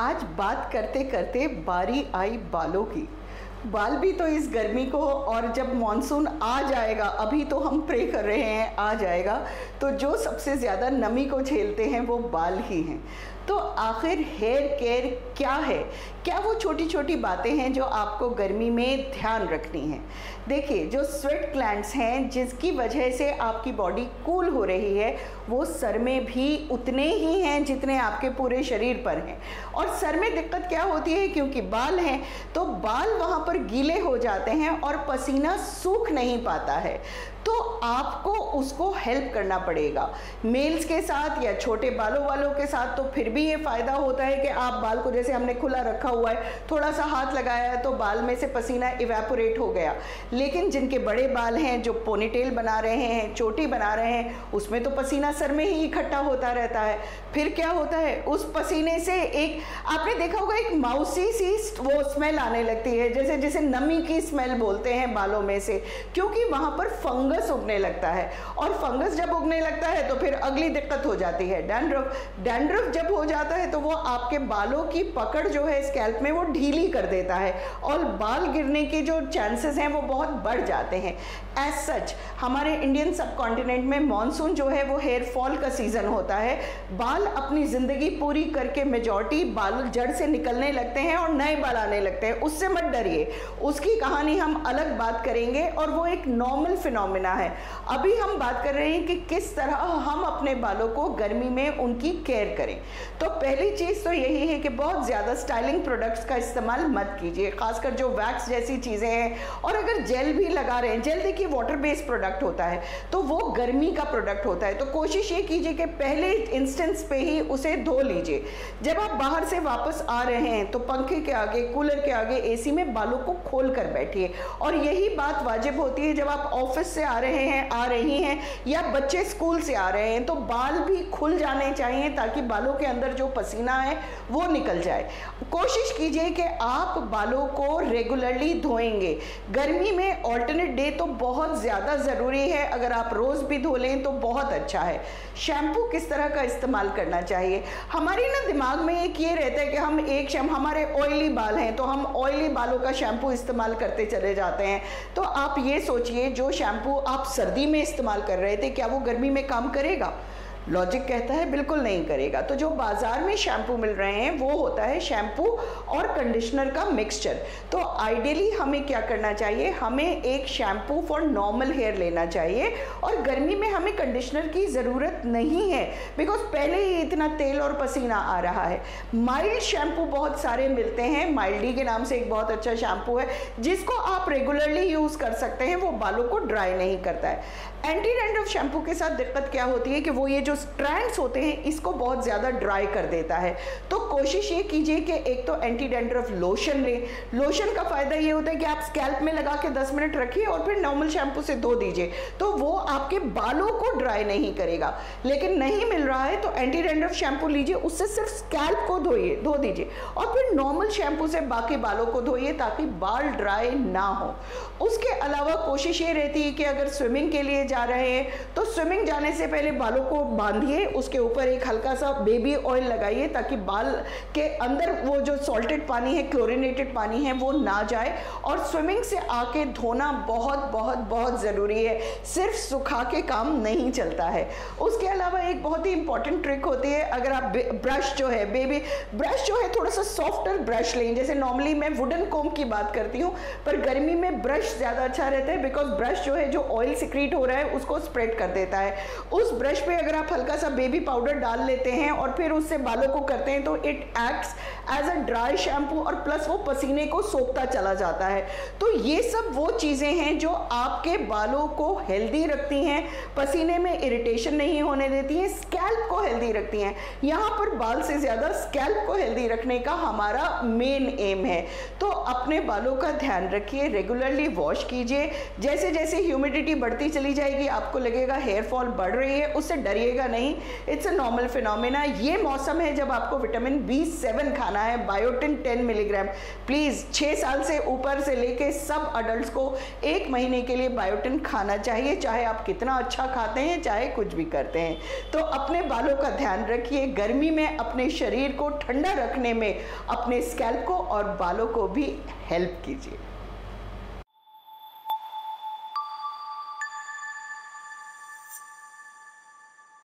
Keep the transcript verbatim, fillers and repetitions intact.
आज बात करते करते बारी आई बालों की। बाल भी तो इस गर्मी को, और जब मॉनसून आ जाएगा, अभी तो हम प्रे कर रहे हैं आ जाएगा, तो जो सबसे ज़्यादा नमी को झेलते हैं वो बाल ही हैं। तो आखिर हेयर केयर क्या है, क्या वो छोटी छोटी बातें हैं जो आपको गर्मी में ध्यान रखनी है। देखिए, जो स्वेट ग्लैंड्स हैं जिसकी वजह से आपकी बॉडी कूल हो रही है, वो सर में भी उतने ही हैं जितने आपके पूरे शरीर पर हैं। और सर में दिक्कत क्या होती है, क्योंकि बाल हैं तो बाल वहाँ पर गीले हो जाते हैं और पसीना सूख नहीं पाता है, तो आपको उसको हेल्प करना पड़ेगा। मेल्स के साथ या छोटे बालों वालों के साथ तो फिर भी ये फ़ायदा होता है कि आप बाल को, जैसे हमने खुला रखा हुआ है, थोड़ा सा हाथ लगाया तो बाल में से पसीना इवेपोरेट हो गया। लेकिन जिनके बड़े बाल हैं, जो पोनीटेल बना रहे हैं, चोटी बना रहे हैं, उसमें तो पसीना सर में ही इकट्ठा होता रहता है। फिर क्या होता है, उस पसीने से एक, आपने देखा होगा, एक माउसी सी वो स्मेल आने लगती है, जैसे जैसे नमी की स्मेल बोलते हैं बालों में से, क्योंकि वहाँ पर फंगस उगने लगता है। और फंगस जब उगने लगता है तो फिर अगली दिक्कत हो जाती है डैंड्रफ। डैंड्रफ जब हो जाता है तो वो आपके बालों की पकड़ जो है स्कैल्प में, वो ढीली कर देता है और बाल गिरने के जो चांसेस हैं वो बहुत बढ़ जाते हैं। एज सच, हमारे इंडियन सब कॉन्टिनेंट में मानसून जो है वो हेयर फॉल का सीज़न होता है। बाल अपनी ज़िंदगी पूरी करके मेजॉरिटी बाल जड़ से निकलने लगते हैं और नए बाल आने लगते हैं। उससे मत डरिए, उसकी कहानी हम अलग बात करेंगे और वो एक नॉर्मल फिनोमिना है। अभी हम बात कर रहे हैं कि किस तरह हम अपने बालों को गर्मी में उनकी केयर करें। तो पहली चीज तो यही है कि बहुत ज्यादा स्टाइलिंग प्रोडक्ट्स का इस्तेमाल मत कीजिए, खासकर जो वैक्स जैसी चीजें हैं। और अगर जेल भी लगा रहे हैं, जेल देखिए वाटर बेस्ड प्रोडक्ट होता है, तो वो गर्मी का प्रोडक्ट होता है, तो कोशिश ये कीजिए कि पहले इंस्टेंस पे ही उसे धो लीजिए। जब आप बाहर से वापस आ रहे हैं तो पंखे के आगे, कूलर के आगे, एसी में बालों को खोल कर बैठिए। और यही बात वाजिब होती है जब आप ऑफिस से आ रहे हैं, आ रही हैं, या बच्चे स्कूल से आ रहे हैं, तो बाल भी खुल जाने चाहिए ताकि बालों के अंदर जो पसीना है वो निकल जाए। कोशिश कीजिए कि आप बालों को रेगुलरली धोएंगे। गर्मी में ऑल्टरनेट डे तो बहुत ज़्यादा ज़रूरी है, अगर आप रोज़ भी धो लें तो बहुत अच्छा है। शैम्पू किस तरह का इस्तेमाल करना चाहिए, हमारे ना दिमाग में एक ये रहता है कि हम एक शैम्पू, हमारे ऑयली बाल हैं तो हम ऑयली बालों का शैम्पू इस्तेमाल करते चले जाते हैं। तो आप ये सोचिए, जो शैम्पू आप सर्दी में इस्तेमाल कर रहे थे, क्या वो गर्मी में काम करेगा? लॉजिक कहता है बिल्कुल नहीं करेगा। तो जो बाज़ार में शैम्पू मिल रहे हैं वो होता है शैम्पू और कंडीशनर का मिक्सचर। तो आइडियली हमें क्या करना चाहिए, हमें एक शैम्पू फॉर नॉर्मल हेयर लेना चाहिए। और गर्मी में हमें कंडीशनर की ज़रूरत नहीं है, बिकॉज पहले ही इतना तेल और पसीना आ रहा है। माइल्ड शैम्पू बहुत सारे मिलते हैं, माइल्डी के नाम से एक बहुत अच्छा शैम्पू है जिसको आप रेगुलरली यूज़ कर सकते हैं, वो बालों को ड्राई नहीं करता है। एंटी डैंड्रफ शैम्पू के साथ दिक्कत क्या होती है कि वो ये जो स्ट्रैंड्स होते हैं इसको बहुत ज़्यादा ड्राई कर देता है। तो कोशिश ये कीजिए कि एक तो एंटी डैंड्रफ लोशन लें। लोशन का फ़ायदा ये होता है कि आप स्कैल्प में लगा के दस मिनट रखिए और फिर नॉर्मल शैम्पू से धो दीजिए, तो वो आपके बालों को ड्राई नहीं करेगा। लेकिन नहीं मिल रहा है तो एंटी डैंड्रफ शैम्पू लीजिए, उससे सिर्फ स्कैल्प को धोइए, धो दीजिए, और फिर नॉर्मल शैम्पू से बाकी बालों को धोइए ताकि बाल ड्राई ना हो। उसके अलावा कोशिश ये रहती है कि अगर स्विमिंग के लिए जा रहे हैं तो स्विमिंग जाने से पहले बालों को बांधिए, उसके ऊपर एक हल्का सा बेबी ऑयल लगाइए ताकि बाल के अंदर वो जो सॉल्टेड पानी है, क्लोरिनेटेड पानी है, वो ना जाए। और स्विमिंग से आके धोना बहुत बहुत बहुत ज़रूरी है, सिर्फ सुखा के काम नहीं चलता है। उसके अलावा एक बहुत ही इंपॉर्टेंट ट्रिक होती है, अगर आप ब्रश जो है, बेबी ब्रश जो है, थोड़ा सा सॉफ्टर ब्रश लें। जैसे नॉर्मली मैं वुडन कोम की बात करती हूँ, पर गर्मी में ब्रश ज़्यादा अच्छा रहता है, बिकॉज ब्रश जो है जो ऑयल सिक्रीट हो रहा है उसको स्प्रेड कर देता है। उस ब्रश पे अगर आप हल्का सा बेबी पाउडर डाल लेते हैं और फिर उससे बालों को करते हैं तो it acts as a dry shampoo, और प्लस वो पसीने को सोखता चला जाता है। तो ये सब वो चीज़ें हैं जो आपके बालों को हेल्दी रखती हैं, पसीने में इरिटेशन नहीं होने देती हैं, स्कैल्प को हेल्दी रखती हैं। यहाँ पर बाल से ज़्यादा स्कैल्प को हेल्दी रखने का हमारा मेन एम है। तो अपने बालों का ध्यान रखिए, रेगुलरली वॉश कीजिए। जैसे जैसे ह्यूमिडिटी बढ़ती चली जाएगी आपको लगेगा हेयर फॉल बढ़ रही है, उससे डरिएगा लगेगा नहीं, इट्स अ नॉर्मल फिनोमिना। ये मौसम है जब आपको विटामिन बी सेवन खाना है, बायोटिन टेन मिलीग्राम। प्लीज़ छः साल से ऊपर से लेके सब अडल्ट को एक महीने के लिए बायोटिन खाना चाहिए, चाहे आप कितना अच्छा खाते हैं, चाहे कुछ भी करते हैं। तो अपने बालों का ध्यान रखिए, गर्मी में अपने शरीर को ठंडा रखने में अपने स्कैल्प को और बालों को भी हेल्प कीजिए।